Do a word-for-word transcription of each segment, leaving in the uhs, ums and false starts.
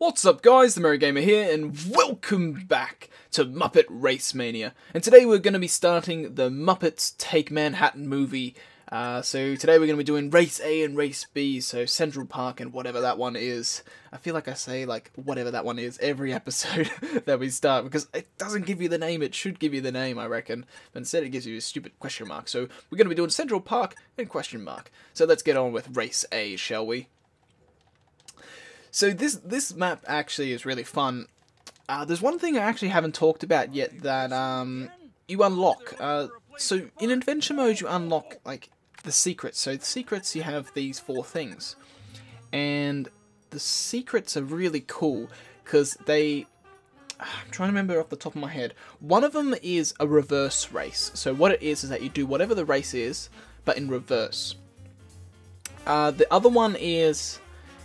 What's up guys, the Merry Gamer here, and welcome back to Muppet Race Mania. And today we're going to be starting the Muppets Take Manhattan movie. Uh, so today we're going to be doing Race A and Race B, so Central Park and whatever that one is. I feel like I say, like, whatever that one is every episode that we start, because it doesn't give you the name, it should give you the name, I reckon. But instead it gives you a stupid question mark. So we're going to be doing Central Park and question mark. So let's get on with Race A, shall we? So this this map actually is really fun. Uh, there's one thing I actually haven't talked about yet that um, you unlock. Uh, so in adventure mode you unlock like the secrets. So the secrets, you have these four things, and the secrets are really cool because they. I'm trying to remember off the top of my head. One of them is a reverse race. So what it is is that you do whatever the race is, but in reverse. Uh, the other one is.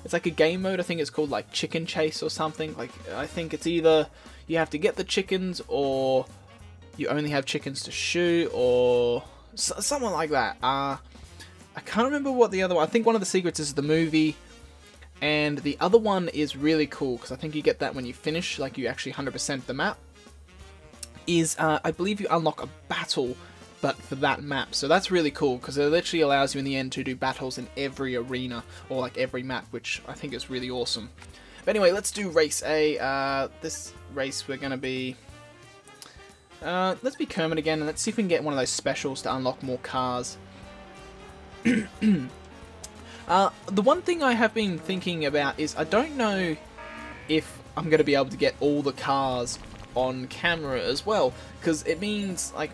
It's like a game mode, I think it's called like Chicken Chase or something. Like, I think it's either you have to get the chickens or you only have chickens to shoot or so, something like that. Uh, I can't remember what the other one, I think one of the secrets is the movie, and the other one is really cool because I think you get that when you finish, like you actually one hundred percent the map, is uh, I believe you unlock a battle but for that map. So that's really cool because it literally allows you in the end to do battles in every arena or like every map, which I think is really awesome. But anyway, let's do race A. Uh, this race we're going to be... Uh, let's be Kermit again and let's see if we can get one of those specials to unlock more cars. uh, the one thing I have been thinking about is I don't know if I'm going to be able to get all the cars on camera as well, because it means like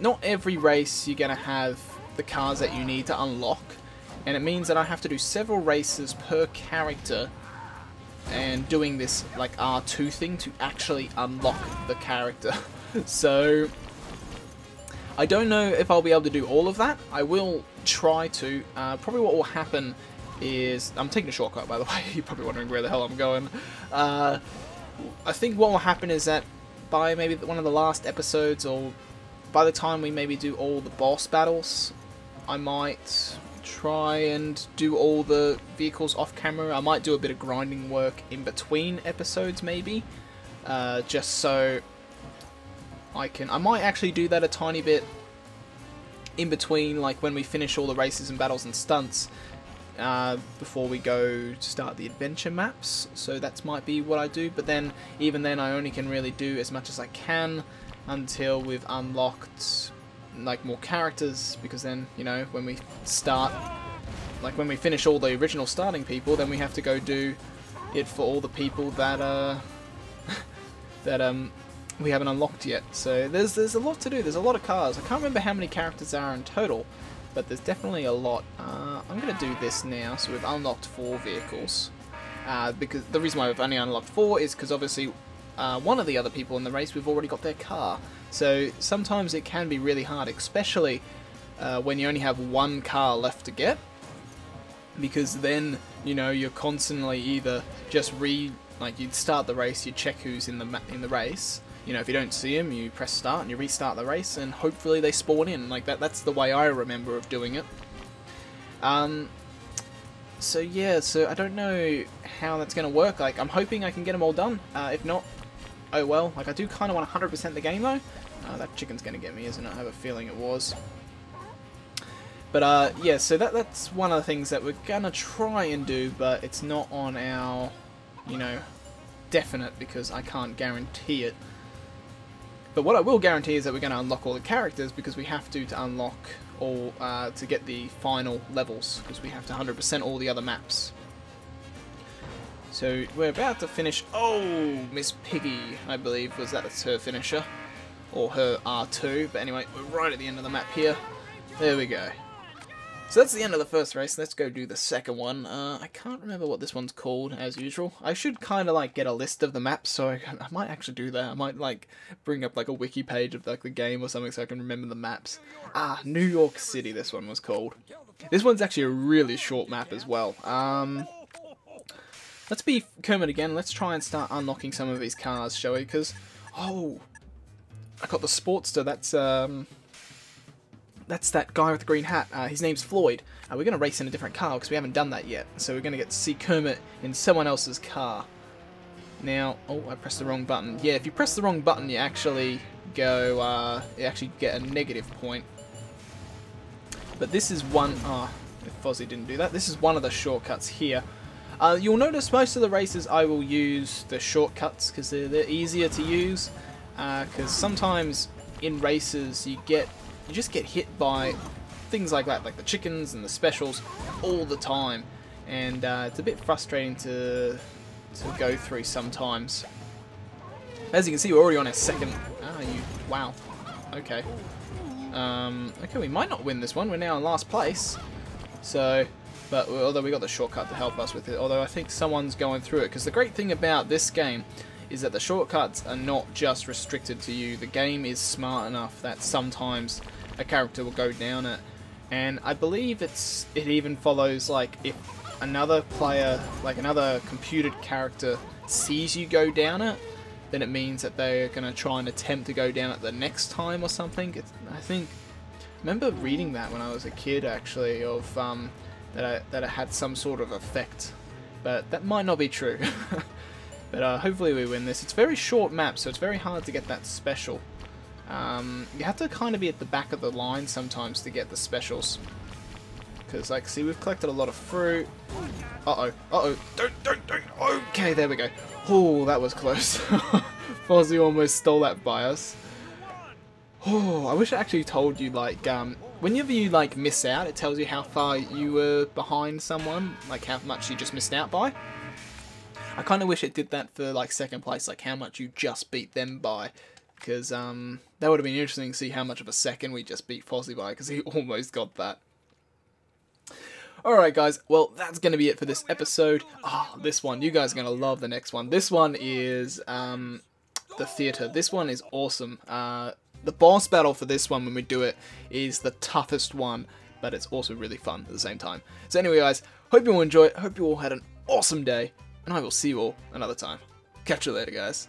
not every race you're going to have the cars that you need to unlock, and it means that I have to do several races per character and doing this like R two thing to actually unlock the character. So I don't know if I'll be able to do all of that. I will try to. Uh, probably what will happen is... I'm taking a shortcut, by the way. You're probably wondering where the hell I'm going. Uh, I think what will happen is that by maybe one of the last episodes or... by the time we maybe do all the boss battles, I might try and do all the vehicles off camera. I might do a bit of grinding work in between episodes maybe, uh, just so I can... I might actually do that a tiny bit in between, like when we finish all the races and battles and stunts, uh, before we go to start the adventure maps. So that might be what I do, but then even then I only can really do as much as I can until we've unlocked like more characters, because then, you know, when we start, like when we finish all the original starting people, then we have to go do it for all the people that uh that um we haven't unlocked yet. So there's there's a lot to do. There's a lot of cars. I can't remember how many characters there are in total, but there's definitely a lot. Uh, I'm gonna do this now. So we've unlocked four vehicles. Uh, because the reason why we've only unlocked four is because obviously. Uh, one of the other people in the race, we've already got their car. So sometimes it can be really hard, especially uh, when you only have one car left to get, because then, you know, you're constantly either just re like you'd start the race, you check who's in the ma in the race. You know, if you don't see them, you press start and you restart the race, and hopefully they spawn in. Like that. That's the way I remember of doing it. Um. So yeah. So I don't know how that's gonna work. Like I'm hoping I can get them all done. Uh, if not. Oh well, like I do kind of want one hundred percent the game though. Uh, that chicken's going to get me, isn't it? I have a feeling it was. But uh, yeah, so that that's one of the things that we're going to try and do, but it's not on our, you know, definite, because I can't guarantee it. But what I will guarantee is that we're going to unlock all the characters, because we have to to unlock all, uh, to get the final levels, because we have to one hundred percent all the other maps. So we're about to finish. Oh, Miss Piggy, I believe, was that her finisher, or her R two. But anyway, we're right at the end of the map here. There we go. So that's the end of the first race. Let's go do the second one. Uh, I can't remember what this one's called, as usual. I should kind of like get a list of the maps, so I, I might actually do that. I might like bring up like a wiki page of like the game or something, so I can remember the maps. Ah, New York City. This one was called. This one's actually a really short map as well. Um. Let's be Kermit again. Let's try and start unlocking some of these cars, shall we? Because, oh, I got the Sportster. That's um, that's that guy with the green hat. Uh, his name's Floyd. Uh, we're going to race in a different car because we haven't done that yet. So we're going to get to see Kermit in someone else's car. Now, oh, I pressed the wrong button. Yeah, if you press the wrong button, you actually go, uh, you actually get a negative point. But this is one, ah, oh, if Fozzie didn't do that, this is one of the shortcuts here. Uh, you'll notice most of the races I will use the shortcuts because they're, they're easier to use. Because uh, sometimes in races you get, you just get hit by things like that, like the chickens and the specials, all the time. And uh, it's a bit frustrating to to go through sometimes. As you can see, we're already on our second. Ah, you. Wow. Okay. Um, okay, we might not win this one. We're now in last place. So, but although we got the shortcut to help us with it. Although I think someone's going through it, because the great thing about this game is that the shortcuts are not just restricted to you. The game is smart enough that sometimes a character will go down it, and I believe it's it even follows, like, if another player, like another computed character, sees you go down it, then it means that they're going to try and attempt to go down it the next time or something. It's, I think, I remember reading that when I was a kid, actually, of um, that I, that it had some sort of effect, but that might not be true. But uh, hopefully we win this. It's a very short map, so it's very hard to get that special. Um, you have to kind of be at the back of the line sometimes to get the specials. Because, like, see, we've collected a lot of fruit. Uh-oh, uh-oh, don't, don't, don't, okay, there we go. Oh, that was close. Fozzie almost stole that by us. Oh, I wish I actually told you, like, um, whenever you, like, miss out, it tells you how far you were behind someone, like how much you just missed out by. I kind of wish it did that for, like, second place, like how much you just beat them by. Because um, that would have been interesting to see how much of a second we just beat Fozzie by, because he almost got that. Alright guys, well that's going to be it for this episode. Ah, oh, this one, you guys are going to love the next one. This one is um, the theatre. This one is awesome. Uh, the boss battle for this one, when we do it, is the toughest one, but it's also really fun at the same time. So anyway guys, hope you all enjoy it, hope you all had an awesome day, and I will see you all another time. Catch you later guys.